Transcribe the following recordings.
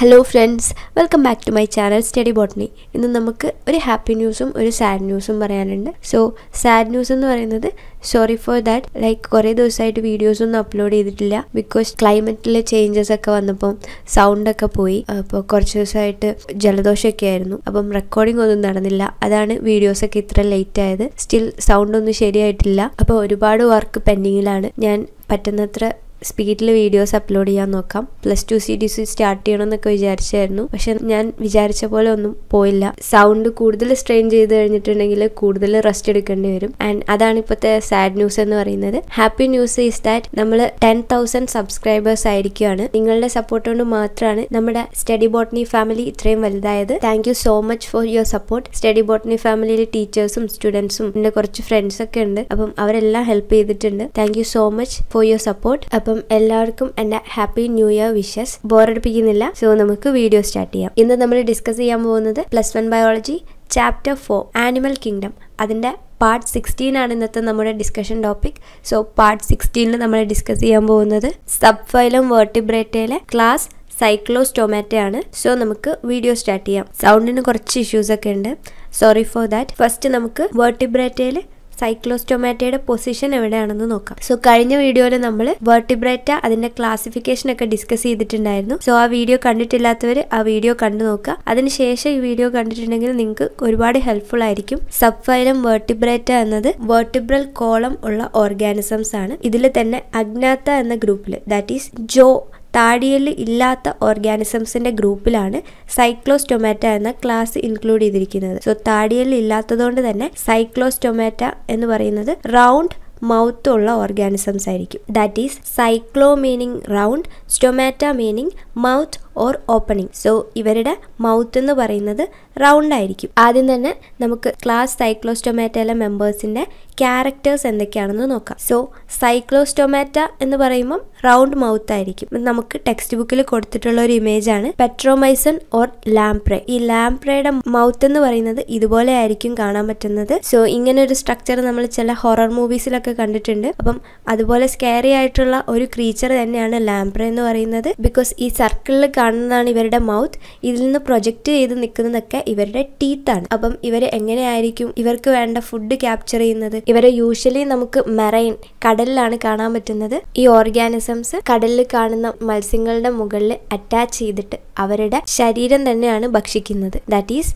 Hello friends, welcome back to my channel Study Botany. Innu namukku oru happy newsum oru sad newsum parayanundu. So sad news ennu parayunnathu, sorry for that, like kore divasayittu videos onnu upload cheyidittilla because climate le changes akka vannappo sound akka poi appo korchu divasayittu jaladosha okke aayirunnu. Appam recording onnum nadannilla, adana videos okke ithra late aayadu. Still sound onnu seriyayittilla, appo oru paadu work pending ilana. Njan pattanatra സ്പീഡിൽ videos upload ചെയ്യാൻ നോക്കാം. Plus two CDC start ചെയ്യണമെന്നൊക്കെ വിചാരിച്ചായിരുന്നു, പക്ഷെ ഞാൻ വിചാരിച്ച പോലെ ഒന്നും പോയില്ല. സൗണ്ട് കൂടുതൽ സ്ട്രെയിൻ ചെയ്ത് കഴിഞ്ഞിട്ടുണ്ടെങ്കിൽ കൂടുതൽ റെസ്റ്റ് എടുക്കേണ്ടി വരും. ആൻഡ് അതാണ് ഇപ്പോഴത്തെ സാഡ് ന്യൂസ് എന്ന് പറയുന്നത്. ഹാപ്പി ന്യൂസ് ഈസ് ദാറ്റ് നമ്മൾ 10,000 സബ്സ്ക്രൈബേഴ്സ് ആയിരിക്കുകയാണ്. നിങ്ങളുടെ സപ്പോർട്ട് കൊണ്ട് മാത്രമാണ് നമ്മുടെ സ്റ്റഡി ബോട്ടണി ഫാമിലി ഇത്രയും വലുതായത്. Thank you so much for your support. Study botany ഫാമിലിയിലെ ടീച്ചേഴ്സും സ്റ്റുഡൻസും പിന്നെ കുറച്ച് ഫ്രണ്ട്സൊക്കെ ഉണ്ട്, അപ്പം അവരെല്ലാം ഹെൽപ്പ് ചെയ്തിട്ടുണ്ട്. Thank you so much for your support. അപ്പം എല്ലാവർക്കും എൻ്റെ ഹാപ്പി ന്യൂ ഇയർ വിഷസ്. ബോറടിപ്പിക്കുന്നില്ല, സോ നമുക്ക് വീഡിയോ സ്റ്റാർട്ട് ചെയ്യാം. ഇന്ന് നമ്മൾ ഡിസ്കസ് ചെയ്യാൻ പോകുന്നത് +1 ബയോളജി ചാപ്റ്റർ 4 ആനിമൽ കിങ്ഡം, അതിൻ്റെ പാർട്ട് 16 ആണ് ഇന്നത്തെ നമ്മുടെ ഡിസ്കഷൻ ടോപ്പിക്. സോ പാർട്ട് 16ൽ നമ്മൾ ഡിസ്കസ് ചെയ്യാൻ പോകുന്നത് സബ്ഫൈലം വെർട്ടിബ്രേറ്റയിലെ ക്ലാസ് സൈക്ലോസ്റ്റോമാറ്റയാണ്. സോ നമുക്ക് വീഡിയോ സ്റ്റാർട്ട് ചെയ്യാം. സൗണ്ടിന് കുറച്ച് ഇഷ്യൂസ് ഒക്കെ ഉണ്ട്, സോറി ഫോർ ദാറ്റ്. ഫസ്റ്റ് നമുക്ക് വെർട്ടിബ്രേറ്റയിൽ സൈക്ലോസ്റ്റോമാറ്റയുടെ പൊസിഷൻ എവിടെയാണെന്ന് നോക്കാം. സോ കഴിഞ്ഞ വീഡിയോയിൽ നമ്മൾ വെർട്ടിബ്രേറ്റ അതിന്റെ ക്ലാസിഫിക്കേഷൻ ഒക്കെ ഡിസ്കസ് ചെയ്തിട്ടുണ്ടായിരുന്നു. സോ ആ വീഡിയോ കണ്ടിട്ടില്ലാത്തവർ ആ വീഡിയോ കണ്ടു നോക്കുക. അതിനുശേഷം ഈ വീഡിയോ കണ്ടിട്ടുണ്ടെങ്കിൽ നിങ്ങൾക്ക് ഒരുപാട് ഹെൽപ്ഫുൾ ആയിരിക്കും. സബ്ഫൈലം വെർട്ടിബ്രേറ്റ എന്നത് വെർട്ടിബ്രൽ കോളം ഉള്ള ഓർഗാനിസംസ് ആണ്. ഇതിൽ തന്നെ അഗ്നാത്ത എന്ന ഗ്രൂപ്പിൽ, ദാറ്റ് ഈസ് ജോ താടിയല് ഇല്ലാത്ത ഓർഗാനിസംസിന്റെ ഗ്രൂപ്പിലാണ് സൈക്ലോസ്റ്റൊമാറ്റ എന്ന ക്ലാസ് ഇൻക്ലൂഡ് ചെയ്തിരിക്കുന്നത്. സോ താടിയല് ഇല്ലാത്തതുകൊണ്ട് തന്നെ സൈക്ലോസ്റ്റൊമാറ്റ എന്ന് പറയുന്നത് റൗണ്ട് മൗത്ത് ഉള്ള ഓർഗാനിസംസ് ആയിരിക്കും. That is cyclo meaning round, stomata meaning mouth or opening. So ഇവരുടെ മൗത്ത് എന്ന് പറയുന്നത് റൗണ്ട് ആയിരിക്കും. ആദ്യം തന്നെ നമുക്ക് ക്ലാസ് സൈക്ലോസ്റ്റൊമാറ്റയിലെ മെമ്പേഴ്സിന്റെ ക്യാരക്ടേഴ്സ് എന്തൊക്കെയാണെന്ന് നോക്കാം. സോ സൈക്ലോസ്റ്റൊമാറ്റ എന്ന് പറയുമ്പം റൗണ്ട് മൗത്ത് ആയിരിക്കും. നമുക്ക് ടെക്സ്റ്റ് ബുക്കിൽ കൊടുത്തിട്ടുള്ള ഒരു ഇമേജ് ആണ് പെട്രോമൈസൺ ഓർ ലാംപ്രേ. ഈ ലാംപ്രയുടെ മൗത്ത് എന്ന് പറയുന്നത് ഇതുപോലെ ആയിരിക്കും കാണാൻ പറ്റുന്നത്. സോ ഇങ്ങനെ ഒരു സ്ട്രക്ചർ നമ്മൾ ചില ഹൊറർ മൂവീസിലൊക്കെ കണ്ടിട്ടുണ്ട്. അപ്പം അതുപോലെ സ്കേറി ആയിട്ടുള്ള ഒരു ക്രീച്ചർ തന്നെയാണ് ലാംപ്രേ എന്ന് പറയുന്നത്. ബിക്കോസ് ഈ സർക്കിളിൽ കാണുന്നതാണ് ഇവരുടെ മൗത്ത്, ഇതിൽ നിന്ന് പ്രൊജക്ട് ചെയ്ത് നിൽക്കുന്നതൊക്കെ ഇവരുടെ ടീത്താണ്. അപ്പം ഇവർ എങ്ങനെയായിരിക്കും ഇവർക്ക് വേണ്ട ഫുഡ് ക്യാപ്ചർ ചെയ്യുന്നത്? ഇവരെ യൂഷ്വലി നമുക്ക് മെറൈൻ കടലിലാണ് കാണാൻ പറ്റുന്നത്. ഈ ഓർഗാനിസംസ് കടലിൽ കാണുന്ന മത്സ്യങ്ങളുടെ മുകളിൽ അറ്റാച്ച് ചെയ്തിട്ട് അവരുടെ ശരീരം തന്നെയാണ് ഭക്ഷിക്കുന്നത്. ദാറ്റ് ഈസ്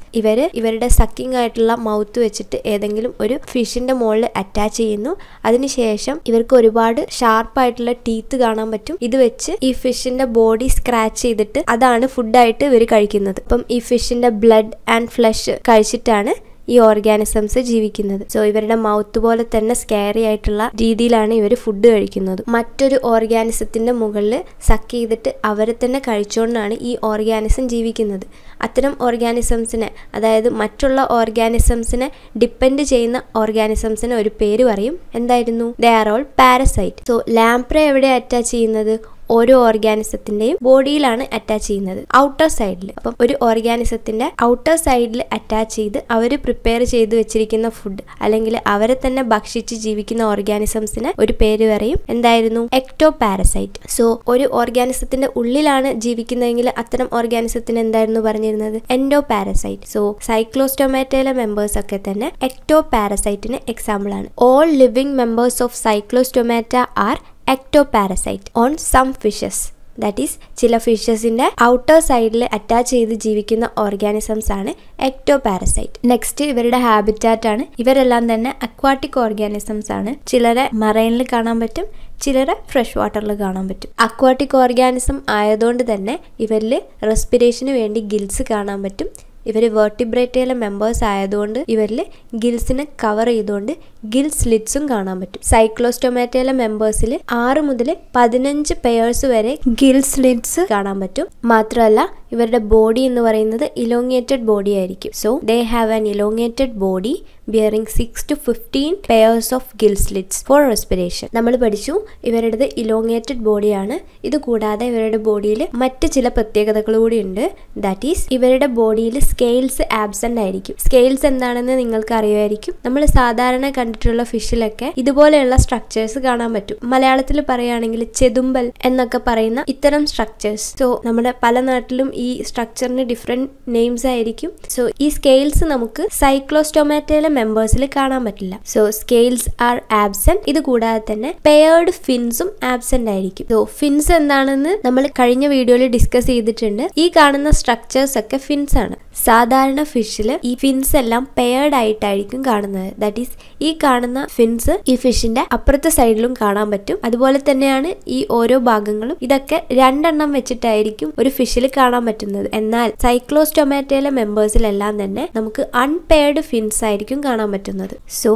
ഇവരുടെ സക്കിംഗ് ആയിട്ടുള്ള മൗത്ത് വെച്ചിട്ട് ഏതെങ്കിലും ഒരു ഫിഷിന്റെ മുകളിൽ അറ്റാച്ച് ചെയ്യുന്നു. അതിനുശേഷം ഇവർക്ക് ഒരുപാട് ഷാർപ്പായിട്ടുള്ള ടീത്ത് കാണാൻ പറ്റും. ഇത് വെച്ച് ഈ ഫിഷിന്റെ ബോഡി സ്ക്രാച്ച് ചെയ്തിട്ട് അതാണ് ഫുഡായിട്ട് ഇവർ കഴിക്കുന്നത്. അപ്പം ഈ ഫിഷിന്റെ ബ്ലഡ് ആൻഡ് ഫ്ലഷ് കഴിച്ചിട്ടാണ് ഈ ഓർഗാനിസംസ് ജീവിക്കുന്നത്. സോ ഇവരുടെ മൗത്ത് പോലെ തന്നെ സ്കേറി ആയിട്ടുള്ള രീതിയിലാണ് ഇവർ ഫുഡ് കഴിക്കുന്നത്. മറ്റൊരു ഓർഗാനിസത്തിന്റെ മുകളിൽ സക്ക് ചെയ്തിട്ട് അവരെ തന്നെ കഴിച്ചുകൊണ്ടാണ് ഈ ഓർഗാനിസം ജീവിക്കുന്നത്. അത്തരം ഓർഗാനിസംസിനെ, അതായത് മറ്റുള്ള ഓർഗാനിസംസിനെ ഡിപ്പെൻഡ് ചെയ്യുന്ന ഓർഗാനിസംസിന് ഒരു പേര് പറയും. എന്തായിരുന്നു? They are all parasite. So lamprey എവിടെ അറ്റാച്ച് ചെയ്യുന്നത്? ഓരോ ഓർഗാനിസത്തിന്റെയും ബോഡിയിലാണ് അറ്റാച്ച് ചെയ്യുന്നത്, ഔട്ടർ സൈഡിൽ. അപ്പം ഒരു ഓർഗാനിസത്തിന്റെ ഔട്ടർ സൈഡിൽ അറ്റാച്ച് ചെയ്ത് അവർ പ്രിപ്പയർ ചെയ്ത് വെച്ചിരിക്കുന്ന ഫുഡ് അല്ലെങ്കിൽ അവരെ തന്നെ ഭക്ഷിച്ച് ജീവിക്കുന്ന ഓർഗാനിസംസിന് ഒരു പേര് പറയും. എന്തായിരുന്നു? Ecto parasite. സോ ഒരു ഓർഗാനിസത്തിന്റെ ഉള്ളിലാണ് ജീവിക്കുന്നതെങ്കിൽ അത്തരം ഓർഗാനിസത്തിന് എന്തായിരുന്നു പറഞ്ഞിരുന്നത്? Endoparasite. സോ സൈക്ലോസ്റ്റൊമാറ്റയിലെ മെമ്പേഴ്സ് ഒക്കെ തന്നെ എക്ടോ പാരസൈറ്റിന് എക്സാമ്പിൾ ആണ്. All living members of Cyclostomata are ectoparasite on some fishes. That is, ചില ഫിഷസിന്റെ ഔട്ടർ സൈഡിൽ അറ്റാച്ച് ചെയ്ത് ജീവിക്കുന്ന ഓർഗാനിസംസ് ആണ് എക്ടോപാരസൈറ്റ്. നെക്സ്റ്റ് ഇവരുടെ ഹാബിറ്റാറ്റ് ആണ്. ഇവരെല്ലാം തന്നെ അക്വാട്ടിക് ഓർഗാനിസംസ് ആണ്. ചിലരെ മറൈനിൽ കാണാൻ പറ്റും, ചിലരെ ഫ്രഷ് വാട്ടറിൽ കാണാൻ പറ്റും. അക്വാട്ടിക് ഓർഗാനിസം ആയതുകൊണ്ട് തന്നെ ഇവരിൽ റെസ്പിറേഷന് വേണ്ടി ഗിൽസ് കാണാൻ പറ്റും. ഇവർ വെർട്ടിബ്രേറ്റയിലെ മെമ്പേഴ്സ് ആയതുകൊണ്ട് ഇവരിൽ ഗിൽസിനെ കവർ ചെയ്തുകൊണ്ട് ഗിൽസ് ലിഡ്സും കാണാൻ പറ്റും. സൈക്ലോസ്റ്റൊമാറ്റയിലെ മെമ്പേഴ്സിൽ 6 മുതൽ 15 പെയേഴ്സ് വരെ ഗിൽസ് ലിഡ്സ് കാണാൻ പറ്റും. മാത്രമല്ല ഇവരുടെ ബോഡി എന്ന് പറയുന്നത് ഇലോങ്ങേറ്റഡ് ബോഡി ആയിരിക്കും. So they have an elongated body bearing 6 to 15 pairs of gill slits for respiration. നമ്മൾ പഠിച്ചു ഇവരുടെ ഇലോങ്ങേറ്റഡ് ബോഡിയാണ്. ഇത് കൂടാതെ ഇവരുടെ ബോഡിയിൽ മറ്റ് ചില പ്രത്യേകതകൾ കൂടിയുണ്ട്. ദാറ്റ് ഈസ് ഇവരുടെ ബോഡിയിൽ സ്കെയിൽസ് ആബ്സെന്റ് ആയിരിക്കും. സ്കെയിൽസ് എന്താണെന്ന് നിങ്ങൾക്ക് അറിയുമായിരിക്കും. നമ്മൾ സാധാരണ കണ്ടിട്ടുള്ള ഫിഷിലൊക്കെ ഇതുപോലെയുള്ള സ്ട്രക്ചേഴ്സ് കാണാൻ പറ്റും. മലയാളത്തിൽ പറയുകയാണെങ്കിൽ ചെതുമ്പൽ എന്നൊക്കെ പറയുന്ന ഇത്തരം സ്ട്രക്ചേഴ്സ്. സോ നമ്മുടെ പല നാട്ടിലും ഈ സ്ട്രക്ചറിന് ഡിഫറെന്റ് നെയിംസ് ആയിരിക്കും. സോ ഈ സ്കെയിൽസ് നമുക്ക് സൈക്ലോസ്റ്റോമാറ്റയിലെ മെമ്പേഴ്സിൽ കാണാൻ പറ്റില്ല. So scales are absent. ഇത് കൂടാതെ തന്നെ പെയർഡ് ഫിൻസും ആബ്സെന്റ് ആയിരിക്കും. സോ ഫിൻസ് എന്താണെന്ന് നമ്മൾ കഴിഞ്ഞ വീഡിയോയിൽ ഡിസ്കസ് ചെയ്തിട്ടുണ്ട്. ഈ കാണുന്ന സ്ട്രക്ചേഴ്സ് ഒക്കെ ഫിൻസ് ആണ്. സാധാരണ ഫിഷില് ഈ ഫിൻസ് എല്ലാം പെയർഡ് ആയിട്ടായിരിക്കും കാണുന്നത്. ദാറ്റ് ഈസ് ഈ കാണുന്ന ഫിൻസ് ഈ ഫിഷിന്റെ അപ്പുറത്തെ സൈഡിലും കാണാൻ പറ്റും. അതുപോലെ തന്നെയാണ് ഈ ഓരോ ഭാഗങ്ങളും. ഇതൊക്കെ രണ്ടെണ്ണം വെച്ചിട്ടായിരിക്കും ഒരു ഫിഷിൽ കാണാൻ പറ്റുന്നത്. എന്നാൽ സൈക്ലോസ്റ്റൊമാറ്റയിലെ മെമ്പേഴ്സിലെല്ലാം തന്നെ നമുക്ക് അൺപെയർഡ് ഫിൻസ് ആയിരിക്കും കാണാൻ പറ്റുന്നത്. So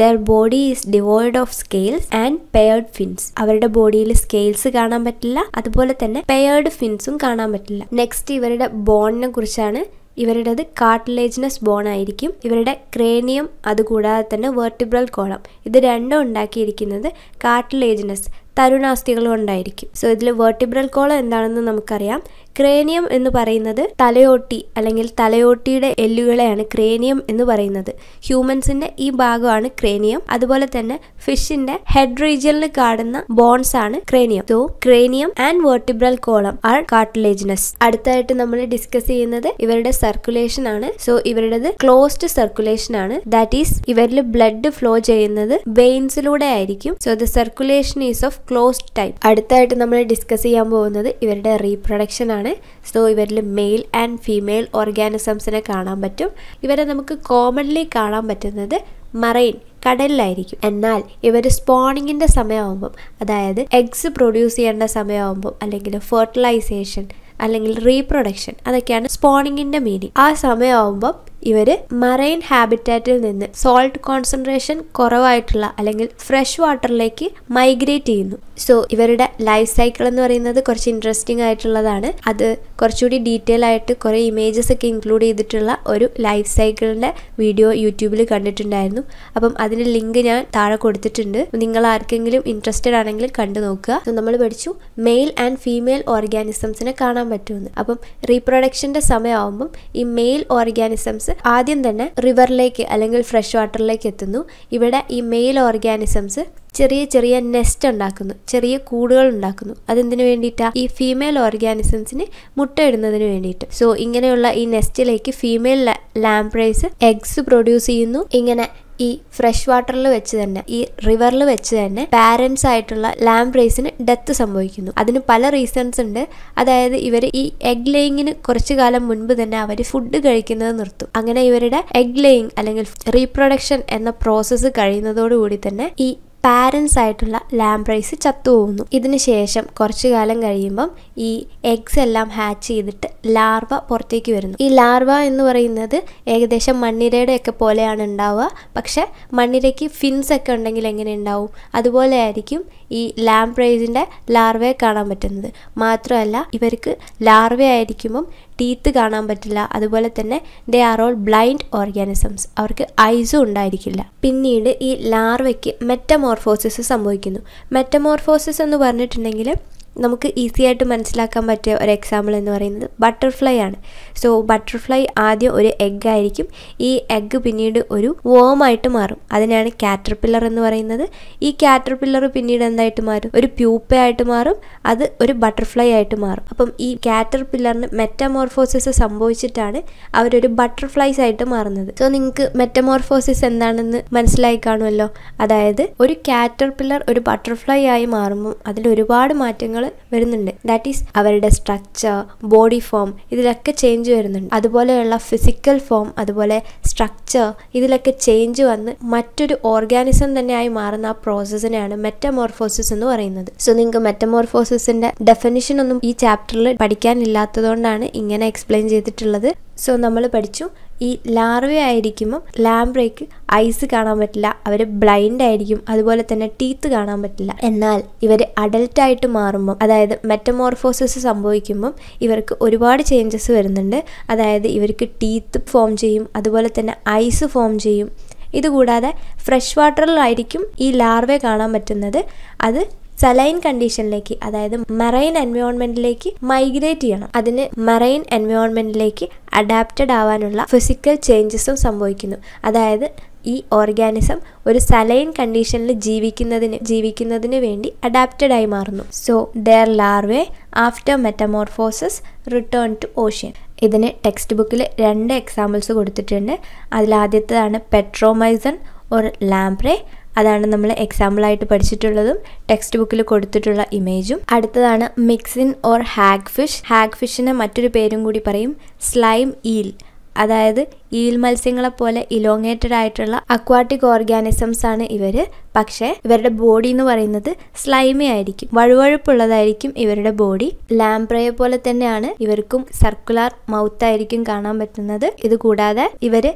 their body is devoid of scales and paired fins. അവരുടെ ബോഡിയിൽ സ്കെയിൽസ് കാണാൻ പറ്റില്ല, അതുപോലെ തന്നെ പെയർഡ് ഫിൻസും കാണാൻ പറ്റില്ല. നെക്സ്റ്റ് ഇവരുടെ ബോണിനെ കുറിച്ചാണ്. ഇവരുടേത് കാർട്ടിലേജിനസ് ബോൺ ആയിരിക്കും. ഇവരുടെ ക്രേനിയം അതുകൂടാതെ തന്നെ വെർട്ടിബ്രൽ കോളം ഇത് രണ്ടും ഉണ്ടാക്കിയിരിക്കുന്നത് കാർട്ടിലേജിനസ് തരുണാസ്ഥികൾ കൊണ്ടായിരിക്കും. സോ ഇതിൽ വെർട്ടിബ്രൽ കോളം എന്താണെന്ന് നമുക്കറിയാം. ക്രേനിയം എന്ന് പറയുന്നത് തലയോട്ടി അല്ലെങ്കിൽ തലയോട്ടിയുടെ എല്ലുകളെയാണ് ക്രേനിയം എന്ന് പറയുന്നത്. ഹ്യൂമൻസിന്റെ ഈ ഭാഗമാണ് ക്രേനിയം. അതുപോലെ തന്നെ ഫിഷിന്റെ ഹെഡ് റീജിയനിൽ കാണുന്ന ബോൺസ് ആണ് cranium. So cranium and vertebral column are cartilaginous. അടുത്തായിട്ട് നമ്മൾ ഡിസ്കസ് ചെയ്യുന്നത് ഇവരുടെ സർക്കുലേഷൻ ആണ്. സോ ഇവരുടേത് ക്ലോസ്ഡ് സർക്കുലേഷൻ ആണ്. ദാറ്റ് ഈസ് ഇവരിൽ ബ്ലഡ് ഫ്ലോ ചെയ്യുന്നത് വെയിൻസിലൂടെ ആയിരിക്കും. So the circulation is of closed type. അടുത്തായിട്ട് നമ്മൾ ഡിസ്കസ് ചെയ്യാൻ പോകുന്നത് ഇവരുടെ റീപ്രൊഡക്ഷൻ ആണ്. സോ ഇവരിൽ മെയിൽ ആൻഡ് ഫീമെയിൽ ഓർഗാനിസംസിനെ കാണാൻ പറ്റും. ഇവരെ നമുക്ക് കോമൺലി കാണാൻ പറ്റുന്നത് മറൈൻ കടലിലായിരിക്കും. എന്നാൽ ഇവർ സ്പോണിങ്ങിൻ്റെ സമയമാകുമ്പം, അതായത് എഗ്സ് പ്രൊഡ്യൂസ് ചെയ്യേണ്ട സമയമാകുമ്പം, അല്ലെങ്കിൽ ഫെർട്ടിലൈസേഷൻ അല്ലെങ്കിൽ റീപ്രൊഡക്ഷൻ, അതൊക്കെയാണ് സ്പോണിങ്ങിൻ്റെ മീനിങ്. ആ സമയമാകുമ്പം ഇവര് മറൈൻ ഹാബിറ്റാറ്റിൽ നിന്ന് സോൾട്ട് കോൺസെൻട്രേഷൻ കുറവായിട്ടുള്ള അല്ലെങ്കിൽ ഫ്രഷ് വാട്ടറിലേക്ക് മൈഗ്രേറ്റ് ചെയ്യുന്നു. സോ ഇവരുടെ ലൈഫ് സൈക്കിൾ എന്ന് പറയുന്നത് കുറച്ച് ഇൻട്രസ്റ്റിംഗ് ആയിട്ടുള്ളതാണ്. അത് കുറച്ചുകൂടി ഡീറ്റെയിൽ ആയിട്ട് കുറേ ഇമേജസ് ഒക്കെ ഇൻക്ലൂഡ് ചെയ്തിട്ടുള്ള ഒരു ലൈഫ് സൈക്കിളിൻ്റെ വീഡിയോ യൂട്യൂബിൽ കണ്ടിട്ടുണ്ടായിരുന്നു. അപ്പം അതിൻ്റെ ലിങ്ക് ഞാൻ താഴെ കൊടുത്തിട്ടുണ്ട്. നിങ്ങൾ ആർക്കെങ്കിലും ഇൻട്രസ്റ്റഡ് ആണെങ്കിൽ കണ്ടു നോക്കുക. സോ നമ്മൾ പഠിച്ചു മെയിൽ ആൻഡ് ഫീമെയിൽ ഓർഗാനിസംസിനെ കാണാൻ പറ്റുമെന്ന്. അപ്പം റീപ്രൊഡക്ഷൻ്റെ സമയമാകുമ്പം ഈ മെയിൽ ഓർഗാനിസംസ് ആദ്യം തന്നെ റിവറിലേക്ക് അല്ലെങ്കിൽ ഫ്രഷ് വാട്ടറിലേക്ക് എത്തുന്നു. ഇവിടെ ഈ മെയിൽ ഓർഗാനിസംസ് ചെറിയ ചെറിയ നെസ്റ്റ് ഉണ്ടാക്കുന്നു, ചെറിയ കൂടുകൾ ഉണ്ടാക്കുന്നു. അതെന്തിനു വേണ്ടിയിട്ടാണ്? ഈ ഫീമെയിൽ ഓർഗാനിസംസിന് മുട്ടയിടുന്നതിന് വേണ്ടിയിട്ട്. സോ ഇങ്ങനെയുള്ള ഈ നെസ്റ്റിലേക്ക് ഫീമെയിൽ ലാംപ്രൈസ് എഗ്സ് പ്രൊഡ്യൂസ് ചെയ്യുന്നു. ഇങ്ങനെ ഈ ഫ്രഷ് വാട്ടറിൽ വെച്ച് തന്നെ, ഈ റിവറിൽ വെച്ച് തന്നെ പാരൻസ് ആയിട്ടുള്ള ലാംപ്രൈസിന് ഡെത്ത് സംഭവിക്കുന്നു. അതിന് പല റീസൺസ് ഉണ്ട്. അതായത് ഇവർ ഈ എഗ് ലേയിങ്ങിന് കുറച്ചു കാലം മുൻപ് തന്നെ അവർ ഫുഡ് കഴിക്കുന്നത് നിർത്തും. അങ്ങനെ ഇവരുടെ എഗ് ലേയിങ് അല്ലെങ്കിൽ റീപ്രൊഡക്ഷൻ എന്ന പ്രോസസ്സ് കഴിയുന്നതോടുകൂടി തന്നെ ഈ പാരൻസ് ആയിട്ടുള്ള ലാംപ്രൈസ് ചത്തുപോകുന്നു. ഇതിന് ശേഷം കുറച്ചു കാലം കഴിയുമ്പം ഈ എഗ്സ് എല്ലാം ഹാച്ച് ചെയ്തിട്ട് ലാർവ പുറത്തേക്ക് വരുന്നു. ഈ ലാർവ എന്ന് പറയുന്നത് ഏകദേശം മണ്ണിരയുടെ ഒക്കെ പോലെയാണ് ഉണ്ടാവുക. പക്ഷെ മണ്ണിരയ്ക്ക് ഫിൻസ് ഒക്കെ ഉണ്ടെങ്കിൽ എങ്ങനെ ഉണ്ടാവും, അതുപോലെ ആയിരിക്കും ഈ ലാംപ്രൈസിൻ്റെ ലാർവയെ കാണാൻ പറ്റുന്നത്. മാത്രമല്ല ഇവർക്ക് ലാർവയായിരിക്കുമ്പം ടീത്ത് കാണാൻ പറ്റില്ല. അതുപോലെ തന്നെ they are all blind organisms. അവർക്ക് ഐസും ഉണ്ടായിരിക്കില്ല. പിന്നീട് ഈ ലാർവയ്ക്ക് മെറ്റമോർഫോസിസ് സംഭവിക്കുന്നു. മെറ്റമോർഫോസിസ് എന്ന് പറഞ്ഞിട്ടുണ്ടെങ്കിൽ നമുക്ക് ഈസി ആയിട്ട് മനസ്സിലാക്കാൻ പറ്റിയ ഒരു എക്സാമ്പിൾ എന്ന് പറയുന്നത് ബട്ടർഫ്ലൈ ആണ്. സോ ബട്ടർഫ്ലൈ ആദ്യം ഒരു എഗ് ആയിരിക്കും. ഈ എഗ്ഗ് പിന്നീട് ഒരു വേമായിട്ട് മാറും. അതിനാണ് കാറ്റർപില്ലർ എന്ന് പറയുന്നത്. ഈ കാറ്റർപില്ലർ പിന്നീട് എന്തായിട്ട് മാറും? ഒരു പ്യൂപ്പയായിട്ട് മാറും. അത് ഒരു ബട്ടർഫ്ലൈ ആയിട്ട് മാറും. അപ്പം ഈ കാറ്റർപില്ലറിന് മെറ്റമോർഫോസിസ് സംഭവിച്ചിട്ടാണ് അവരൊരു ബട്ടർഫ്ലൈസ് ആയിട്ട് മാറുന്നത്. സോ നിങ്ങൾക്ക് മെറ്റമോർഫോസിസ് എന്താണെന്ന് മനസ്സിലായി കാണുമല്ലോ. അതായത് ഒരു കാറ്റർപില്ലർ ഒരു ബട്ടർഫ്ലൈ ആയി മാറുമ്പോൾ അതിൽ ഒരുപാട് മാറ്റങ്ങൾ വരുന്നുണ്ട്. ദാറ്റ് ഈസ് അവരുടെ സ്ട്രക്ചർ, ബോഡി ഫോം, ഇതിലൊക്കെ ചേഞ്ച് വരുന്നുണ്ട്. അതുപോലെയുള്ള ഫിസിക്കൽ ഫോം, അതുപോലെ സ്ട്രക്ചർ, ഇതിലൊക്കെ ചേഞ്ച് വന്ന് മറ്റൊരു ഓർഗാനിസം തന്നെയായി മാറുന്ന ആ പ്രോസസ്സിനെയാണ് മെറ്റമോർഫോസിസ് എന്ന് പറയുന്നത്. സോ നിങ്ങൾക്ക് മെറ്റമോർഫോസിസിന്റെ ഡെഫിനിഷൻ ഒന്നും ഈ ചാപ്റ്ററിൽ പഠിക്കാനില്ലാത്തതുകൊണ്ടാണ് ഇങ്ങനെ എക്സ്പ്ലെയിൻ ചെയ്തിട്ടുള്ളത്. സോ നമ്മൾ പഠിച്ചു ഈ ലാർവ ആയിരിക്കുമ്പോൾ ലാംപ്രയ്ക്ക് ഐസ് കാണാൻ പറ്റില്ല, അവർ ബ്ലൈൻഡ് ആയിരിക്കും, അതുപോലെ തന്നെ ടീത്ത് കാണാൻ പറ്റില്ല. എന്നാൽ ഇവർ അഡൽട്ടായിട്ട് മാറുമ്പം, അതായത് മെറ്റമോർഫോസിസ് സംഭവിക്കുമ്പം ഇവർക്ക് ഒരുപാട് ചേഞ്ചസ് വരുന്നുണ്ട്. അതായത് ഇവർക്ക് ടീത്ത് ഫോം ചെയ്യും, അതുപോലെ തന്നെ ഐസ് ഫോം ചെയ്യും. ഇതുകൂടാതെ ഫ്രഷ് വാട്ടറിലായിരിക്കും ഈ ലാർവയെ കാണാൻ പറ്റുന്നത്. അത് സലൈൻ കണ്ടീഷനിലേക്ക്, അതായത് മറൈൻ എൻവയോൺമെന്റിലേക്ക് മൈഗ്രേറ്റ് ചെയ്യണം. അതിന് മറൈൻ എൻവയോൺമെന്റിലേക്ക് അഡാപ്റ്റഡ് ആവാനുള്ള ഫിസിക്കൽ ചേഞ്ചസും സംഭവിക്കുന്നു. അതായത് ഈ ഓർഗാനിസം ഒരു സലൈൻ കണ്ടീഷനിൽ ജീവിക്കുന്നതിന് വേണ്ടി അഡാപ്റ്റഡ് ആയി മാറുന്നു. So their larvae after metamorphosis return to ocean. ഇതിന് ടെക്സ്റ്റ് ബുക്കിൽ 2 എക്സാമ്പിൾസ് കൊടുത്തിട്ടുണ്ട്. അതിലാദ്യത്തേതാണ് പെട്രോമൈസൺ ഓർ ലാംപ്രേ, അതാണ് നമ്മൾ എക്സാമ്പിളായിട്ട് പഠിച്ചിട്ടുള്ളതും ടെക്സ്റ്റ് ബുക്കിൽ കൊടുത്തിട്ടുള്ള ഇമേജും. അടുത്തതാണ് myxine or hagfish. Hag ഫിഷിന് മറ്റൊരു പേരും കൂടി പറയും, സ്ലൈം ഈൽ. അതായത് ഈൽ മത്സ്യങ്ങളെപ്പോലെ ഇലോങ്ങേറ്റഡ് ആയിട്ടുള്ള അക്വാട്ടിക് ഓർഗാനിസംസ് ആണ് ഇവർ. പക്ഷേ ഇവരുടെ ബോഡി എന്ന് പറയുന്നത് സ്ലൈമി ആയിരിക്കും, വഴുവഴുപ്പുള്ളതായിരിക്കും ഇവരുടെ ബോഡി. ലാംപ്രയെ പോലെ തന്നെയാണ് ഇവർക്കും സർക്കുലാർ മൗത്ത് ആയിരിക്കും കാണാൻ പറ്റുന്നത്. ഇത് കൂടാതെ ഇവർ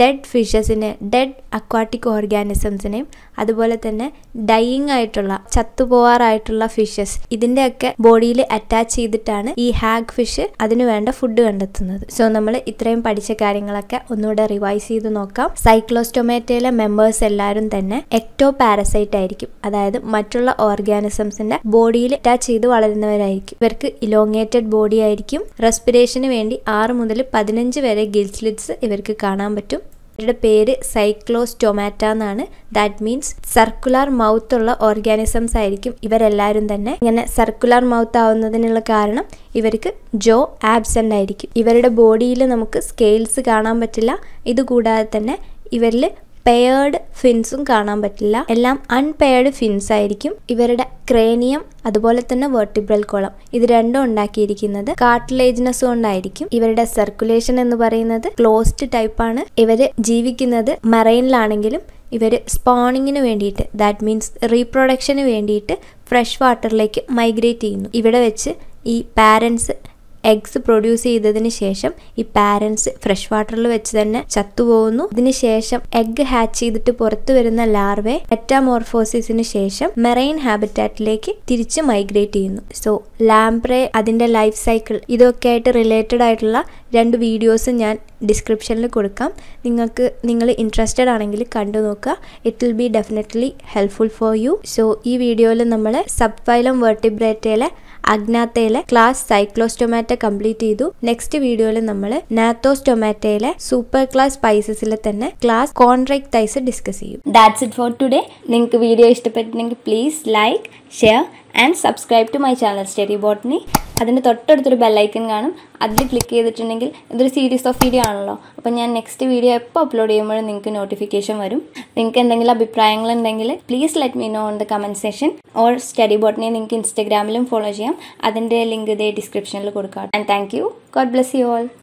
ഡെഡ് അക്വാട്ടിക് ഓർഗാനിസംസിനെയും അതുപോലെ തന്നെ ഡൈയിങ് ആയിട്ടുള്ള ചത്തുപോവാറായിട്ടുള്ള ഫിഷസ് ഇതിൻ്റെയൊക്കെ ബോഡിയിൽ അറ്റാച്ച് ചെയ്തിട്ടാണ് ഈ ഹാഗ് ഫിഷ് അതിനു വേണ്ട ഫുഡ് കണ്ടെത്തുന്നത്. സോ നമ്മൾ ഇത്രയും പഠിച്ച കാര്യങ്ങളൊക്കെ ഒന്നുകൂടെ റിവൈസ് ചെയ്ത് നോക്കാം. സൈക്ലോസ്റ്റൊമാറ്റയിലെ മെമ്പേഴ്സ് എല്ലാവരും തന്നെ എക്ടോ പാരസൈറ്റ് ആയിരിക്കും, അതായത് മറ്റുള്ള ഓർഗാനിസംസിന്റെ ബോഡിയിൽ അറ്റാച്ച് ചെയ്ത് വളരുന്നവരായിരിക്കും. ഇവർക്ക് ഇലോങ്ങേറ്റഡ് ബോഡി ആയിരിക്കും. റെസ്പിറേഷന് വേണ്ടി 6 മുതൽ 15 വരെ ഗിൽസ്ലിറ്റ്സ് ഇവർക്ക് കാണാൻ പറ്റും. ഇവരുടെ പേര് സൈക്ലോസ്റ്റൊമാറ്റ എന്നാണ്. ദാറ്റ് മീൻസ് സർക്കുലാർ മൗത്ത് ഉള്ള ഓർഗാനിസംസ് ആയിരിക്കും ഇവരെല്ലാവരും തന്നെ. ഇങ്ങനെ സർക്കുലാർ മൗത്ത് ആവുന്നതിനുള്ള കാരണം ഇവർക്ക് ജോ ആബ്സെൻ്റ് ആയിരിക്കും. ഇവരുടെ ബോഡിയിൽ നമുക്ക് സ്കെയിൽസ് കാണാൻ പറ്റില്ല. ഇതുകൂടാതെ തന്നെ ഇവരിൽ പെയർഡ് ഫിൻസും കാണാൻ പറ്റില്ല. എല്ലാം അൺപെയർഡ് ഫിൻസ് ആയിരിക്കും. ഇവരുടെ ക്രേനിയം അതുപോലെ തന്നെ വെർട്ടിബ്രൽ കോളം ഇത് രണ്ടും ഉണ്ടാക്കിയിരിക്കുന്നത് കാർട്ടിലേജിനസ് കൊണ്ടായിരിക്കും. ഇവരുടെ സർക്കുലേഷൻ എന്ന് പറയുന്നത് ക്ലോസ്ഡ് ടൈപ്പാണ്. ഇവർ ജീവിക്കുന്നത് മറൈനിലാണെങ്കിലും ഇവർ സ്പോണിങ്ങിന് വേണ്ടിയിട്ട്, ദാറ്റ് മീൻസ് റീപ്രൊഡക്ഷന് വേണ്ടിയിട്ട് ഫ്രഷ് വാട്ടറിലേക്ക് മൈഗ്രേറ്റ് ചെയ്യുന്നു. ഇവിടെ വെച്ച് ഈ പാരൻസ് എഗ്സ് പ്രൊഡ്യൂസ് ചെയ്തതിന് ശേഷം ഈ പാരൻസ് ഫ്രഷ് വാട്ടറിൽ വെച്ച് തന്നെ ചത്തുപോകുന്നു. ഇതിനുശേഷം എഗ്ഗ് ഹാച്ച് ചെയ്തിട്ട് പുറത്തു വരുന്ന ലാർവെ മെറ്റാമോർഫോസിസിന് ശേഷം മെറൈൻ ഹാബിറ്റാറ്റിലേക്ക് തിരിച്ച് മൈഗ്രേറ്റ് ചെയ്യുന്നു. സോ ലാംപ്രേ, അതിൻ്റെ ലൈഫ് സൈക്കിൾ ഇതൊക്കെ ആയിട്ട് റിലേറ്റഡ് ആയിട്ടുള്ള 2 വീഡിയോസ് ഞാൻ ഡിസ്ക്രിപ്ഷനിൽ കൊടുക്കാം. നിങ്ങൾ ഇൻട്രസ്റ്റഡ് ആണെങ്കിൽ കണ്ടു നോക്കുക. It will be definitely helpful for you. So ഈ വീഡിയോയിൽ നമ്മൾ സബ്ഫൈലം വെർട്ടിബ്രേറ്റയിലെ അഗ്നാത്തയിലെ ക്ലാസ് സൈക്ലോസ്റ്റൊമാറ്റ കംപ്ലീറ്റ് ചെയ്തു. നെക്സ്റ്റ് വീഡിയോയിൽ നമ്മൾ നാത്തോസ്റ്റൊമാറ്റയിലെ സൂപ്പർ ക്ലാസ് സ്പൈസസിലെ തന്നെ ക്ലാസ് കോൺട്രാക്ടൈസ് ഡിസ്കസ് ചെയ്യും. That's it for today. നിങ്ങൾക്ക് വീഡിയോ ഇഷ്ടപ്പെട്ടിട്ടുണ്ടെങ്കിൽ please like, share and subscribe to my channel study botany. അതിന് തൊട്ടടുത്തൊരു ബെല്ലൈക്കൺ കാണും, അതിൽ ക്ലിക്ക് ചെയ്തിട്ടുണ്ടെങ്കിൽ ഇതൊരു സീരീസ് ഓഫ് വീഡിയോ ആണല്ലോ, അപ്പോൾ ഞാൻ നെക്സ്റ്റ് വീഡിയോ എപ്പോൾ അപ്ലോഡ് ചെയ്യുമ്പോഴും നിങ്ങൾക്ക് നോട്ടിഫിക്കേഷൻ വരും. നിങ്ങൾക്ക് എന്തെങ്കിലും അഭിപ്രായങ്ങളുണ്ടെങ്കിൽ please let me know on the comment session or study ബോട്ടണിയെ നിങ്ങൾക്ക് ഇൻസ്റ്റഗ്രാമിലും ഫോളോ ചെയ്യാം. അതിൻ്റെ ലിങ്ക് ഇതേ ഡിസ്ക്രിപ്ഷനിൽ കൊടുക്കാം. And thank you. God bless you all.